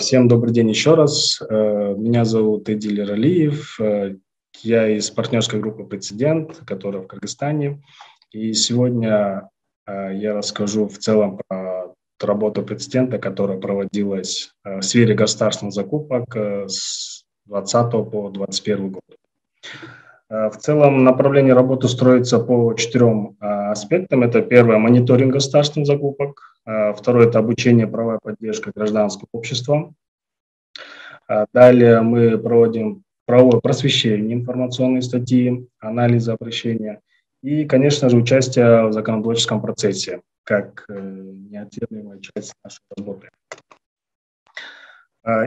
Всем добрый день еще раз. Меня зовут Эдиль Эралиев. Я из партнерской группы «Прецедент», которая в Кыргызстане. И сегодня я расскажу в целом про работу «Прецедента», которая проводилась в сфере государственных закупок с 2020 по 2021 год. В целом направление работы строится по 4 аспектам. Это первое – мониторинг государственных закупок. Второе – это обучение, правовая поддержка гражданского общества. Далее мы проводим правовое просвещение информационной статьи, анализы обращения и, конечно же, участие в законотворческом процессе, как неотъемлемая часть нашей работы.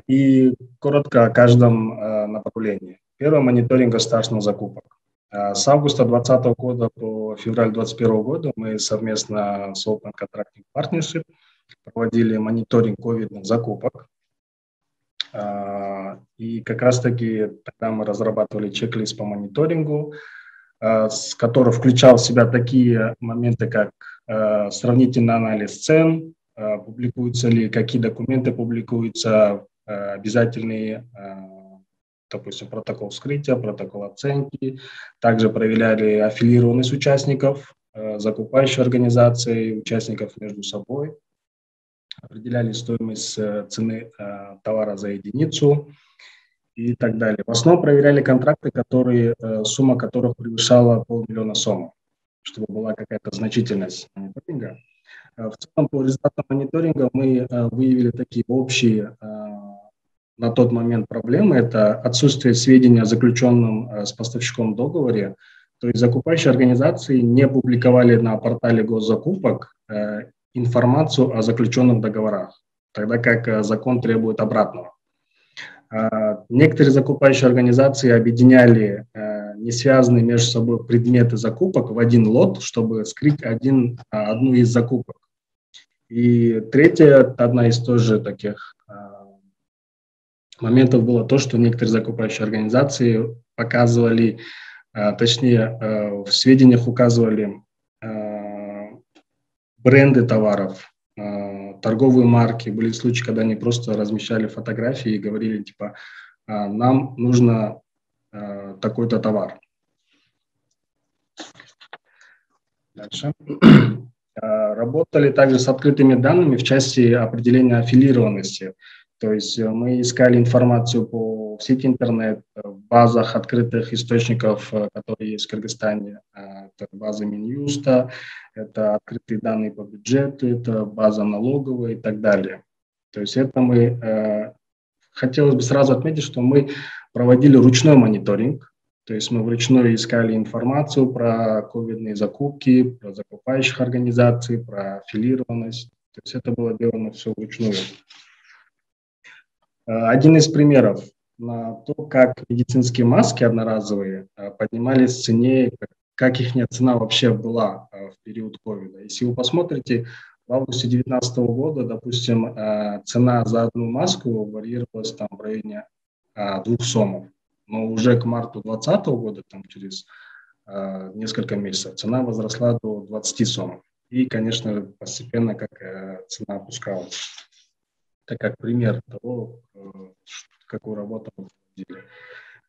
И коротко о каждом направлении. Первое – мониторинг государственных закупок. С августа 2020 года по февраль 2021 года мы совместно с Open Contracting Partnership проводили мониторинг ковидных закупок. И как раз-таки тогда мы разрабатывали чек-лист по мониторингу, который включал в себя такие моменты, как сравнительный анализ цен, публикуются ли, какие документы публикуются, обязательные, допустим, протокол вскрытия, протокол оценки. Также проверяли аффилированность участников, закупающей организации, участников между собой. Определяли стоимость цены товара за единицу и так далее. В основном проверяли контракты, которые, сумма которых превышала 500 000 сом, чтобы была какая-то значительность мониторинга. В целом, по результатам мониторинга мы выявили такие общие на тот момент проблемы – это отсутствие сведений о заключенном с поставщиком договоре. То есть закупающие организации не публиковали на портале госзакупок информацию о заключенных договорах, тогда как закон требует обратного. Некоторые закупающие организации объединяли несвязанные между собой предметы закупок в один лот, чтобы скрыть одну из закупок. И третья, одна из тоже таких моментов было то, что некоторые закупающие организации показывали, точнее, в сведениях указывали бренды товаров, торговые марки. Были случаи, когда они просто размещали фотографии и говорили, типа, нам нужно такой-то товар. Дальше. Работали также с открытыми данными в части определения аффилированности. То есть мы искали информацию по сети интернет, в базах открытых источников, которые есть в Кыргызстане. Это база Минюста, это открытые данные по бюджету, это база налоговая и так далее. То есть это мы... Хотелось бы сразу отметить, что мы проводили ручной мониторинг. То есть мы вручную искали информацию про ковидные закупки, про закупающих организаций, про аффилированность. То есть это было делано все вручную. Один из примеров на то, как медицинские маски одноразовые поднимались в цене, как их цена вообще была в период ковида. Если вы посмотрите, в августе 2019 года, допустим, цена за одну маску варьировалась там в районе 2 сомов. Но уже к марту 2020 года, там, через несколько месяцев, цена возросла до 20 сомов. И, конечно, постепенно как цена опускалась. Это как пример того, какую работу мы проводили.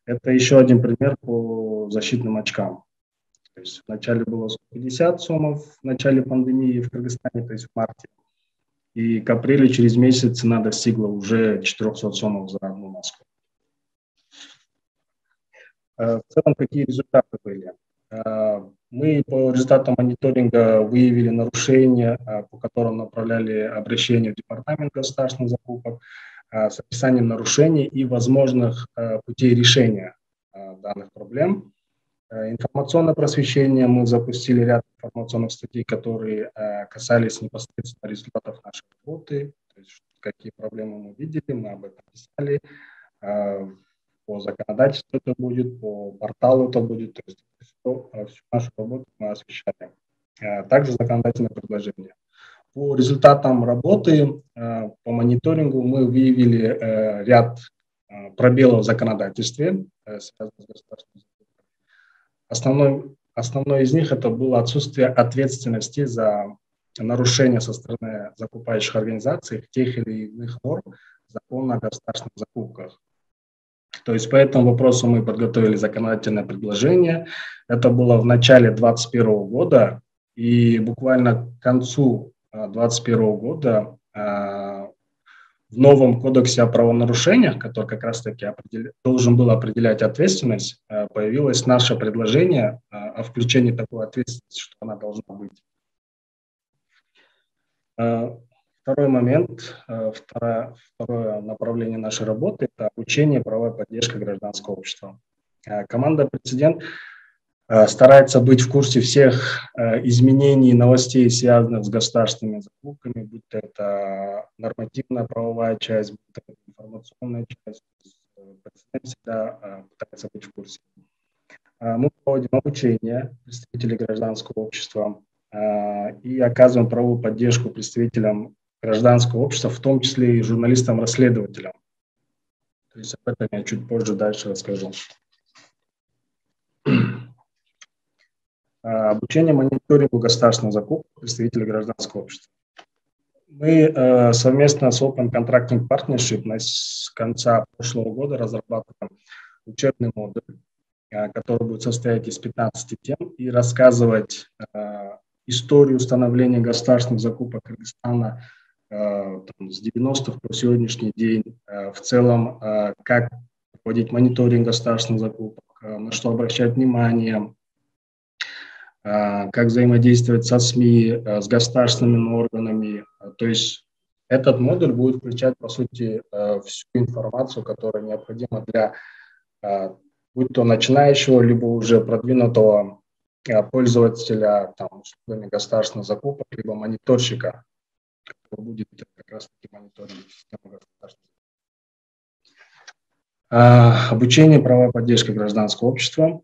Это еще один пример по защитным очкам. То есть вначале было 150 сомов в начале пандемии в Кыргызстане, то есть в марте. И к апрелю через месяц цена достигла уже 400 сомов за одну маску. В целом, какие результаты были? Мы по результатам мониторинга выявили нарушения, по которым направляли обращение в Департамент государственных закупок с описанием нарушений и возможных путей решения данных проблем. Информационное просвещение. Мы запустили ряд информационных статей, которые касались непосредственно результатов нашей работы. То есть, какие проблемы мы видели, мы об этом писали. По законодательству это будет, по порталу это будет, то есть всю нашу работу мы освещаем. Также законодательное предложение. По результатам работы, по мониторингу мы выявили ряд пробелов в законодательстве, связанных с государственными закупками. Основной из них это было отсутствие ответственности за нарушение со стороны закупающих организаций тех или иных норм, закона о государственных закупках. То есть по этому вопросу мы подготовили законодательное предложение. Это было в начале 2021 года, и буквально к концу 2021 года в новом кодексе о правонарушениях, который как раз-таки должен был определять ответственность, появилось наше предложение о включении такой ответственности, что она должна быть. Второй момент, второе направление нашей работы – это обучение, правовая поддержка гражданского общества. Команда «Прецедент» старается быть в курсе всех изменений и новостей, связанных с государственными закупками, будь то это нормативная правовая часть, будь то это информационная часть. «Прецедент» всегда пытается быть в курсе. Мы проводим обучение представителей гражданского общества и оказываем правовую поддержку представителям гражданского общества, в том числе и журналистам-расследователям. То есть об этом я чуть позже дальше расскажу. Обучение мониторингу государственных закупок представителей гражданского общества. Мы совместно с Open Contracting Partnership с конца прошлого года разрабатываем учебный модуль, который будет состоять из 15 тем и рассказывать историю становления государственных закупок Кыргызстана с 90-х по сегодняшний день, в целом, как проводить мониторинг государственных закупок, на что обращать внимание, как взаимодействовать со СМИ, с государственными органами. То есть этот модуль будет включать, по сути, всю информацию, которая необходима для, будь то начинающего, либо уже продвинутого пользователя услугами государственных закупок, либо мониторщика, который будет как раз-таки мониторить систему государственных закупок. Обучение, правовая поддержка гражданского общества,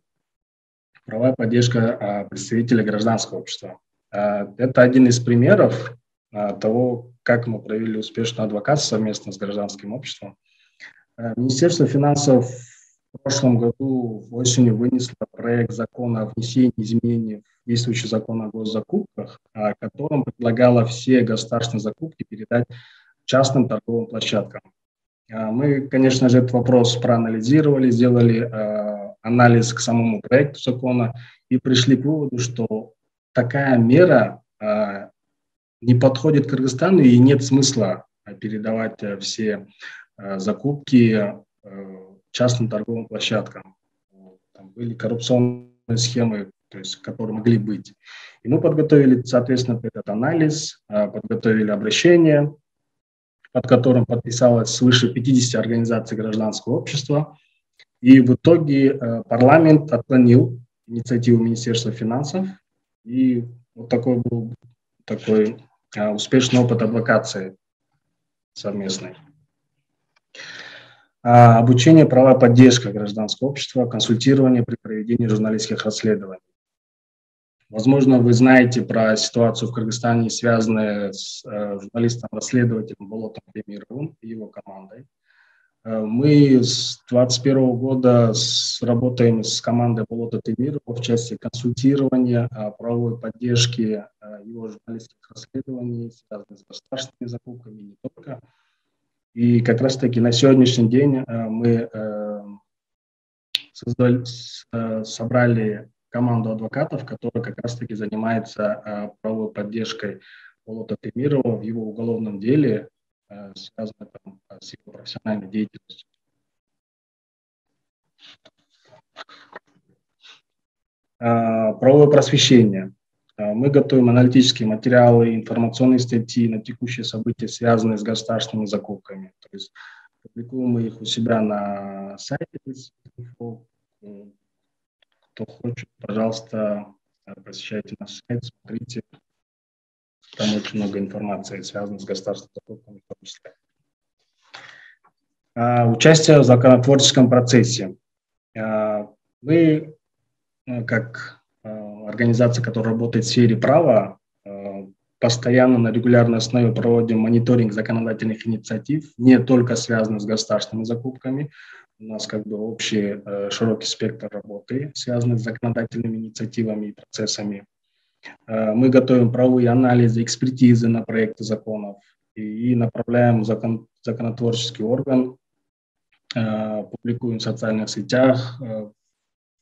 правовая поддержка представителей гражданского общества. Это один из примеров того, как мы провели успешную адвокацию совместно с гражданским обществом. Министерство финансов в прошлом году осенью вынесло проект закона о внесении изменений в действующий закон о госзакупках, которым предлагало все государственные закупки передать частным торговым площадкам. Мы, конечно же, этот вопрос проанализировали, сделали анализ к самому проекту закона и пришли к выводу, что такая мера не подходит Кыргызстану и нет смысла передавать все закупки частным торговым площадкам. Там были коррупционные схемы, то есть, которые могли быть. И мы подготовили, соответственно, этот анализ, подготовили обращение, под которым подписалось свыше 50 организаций гражданского общества. И в итоге парламент отклонил инициативу Министерства финансов. И вот такой был успешный опыт адвокации совместной. Обучение, правовая поддержка гражданского общества, консультирование при проведении журналистских расследований. Возможно, вы знаете про ситуацию в Кыргызстане, связанную с журналистом-расследователем Болотом Темировым и его командой. Мы с 2021 года работаем с командой Болота Темирова в части консультирования, правовой поддержки его журналистских расследований, связанных с государственными закупками, не только. И как раз-таки на сегодняшний день мы собрали команду адвокатов, которая как раз-таки занимается правовой поддержкой Болота Темирова в его уголовном деле, связанном с его профессиональной деятельностью. Правовое просвещение. Мы готовим аналитические материалы, информационные статьи на текущие события, связанные с государственными закупками. То есть публикуем мы их у себя на сайте. Кто хочет, пожалуйста, посещайте наш сайт, смотрите. Там очень много информации, связанной с государственными закупками в том числе. Участие в законотворческом процессе. Мы, как организация, которая работает в сфере права, постоянно на регулярной основе проводим мониторинг законодательных инициатив, не только связанных с государственными закупками. У нас как бы общий широкий спектр работы, связанных с законодательными инициативами и процессами. Мы готовим правовые анализы, экспертизы на проекты законов и направляем законотворческий орган, публикуем в социальных сетях,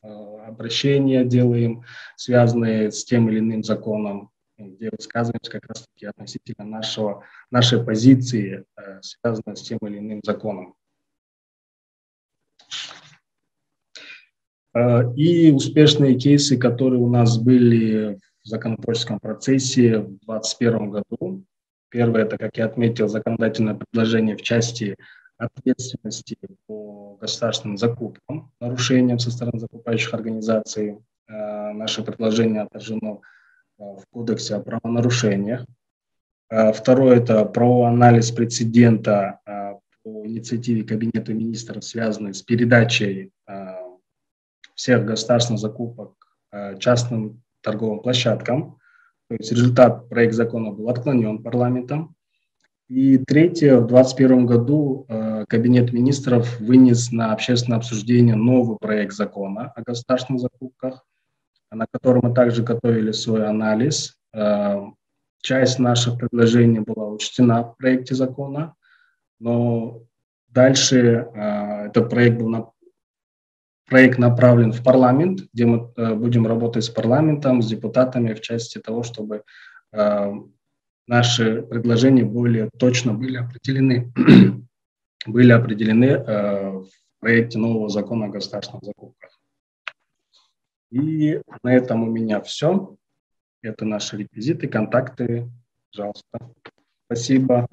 обращения делаем, связанные с тем или иным законом, где высказываемся как раз-таки относительно нашей позиции, связанной с тем или иным законом. И успешные кейсы, которые у нас были в законотворческом процессе в 2021 году. Первое – это, как я отметил, законодательное предложение в части ответственности по государственным закупкам, нарушениям со стороны закупающих организаций. Наше предложение отражено в Кодексе о правонарушениях. Второе – это правоанализ прецедента по инициативе Кабинета министров, связанной с передачей всех государственных закупок частным торговым площадкам. То есть результат, проект закона был отклонен парламентом. И третье, в 2021 году Кабинет министров вынес на общественное обсуждение новый проект закона о государственных закупках, на котором мы также готовили свой анализ. Часть наших предложений была учтена в проекте закона, но дальше этот проект был направлен. Проект направлен в парламент, где мы будем работать с парламентом, с депутатами в части того, чтобы наши предложения более точно были определены в проекте нового закона о государственных закупках. И на этом у меня все. Это наши реквизиты, контакты. Пожалуйста. Спасибо.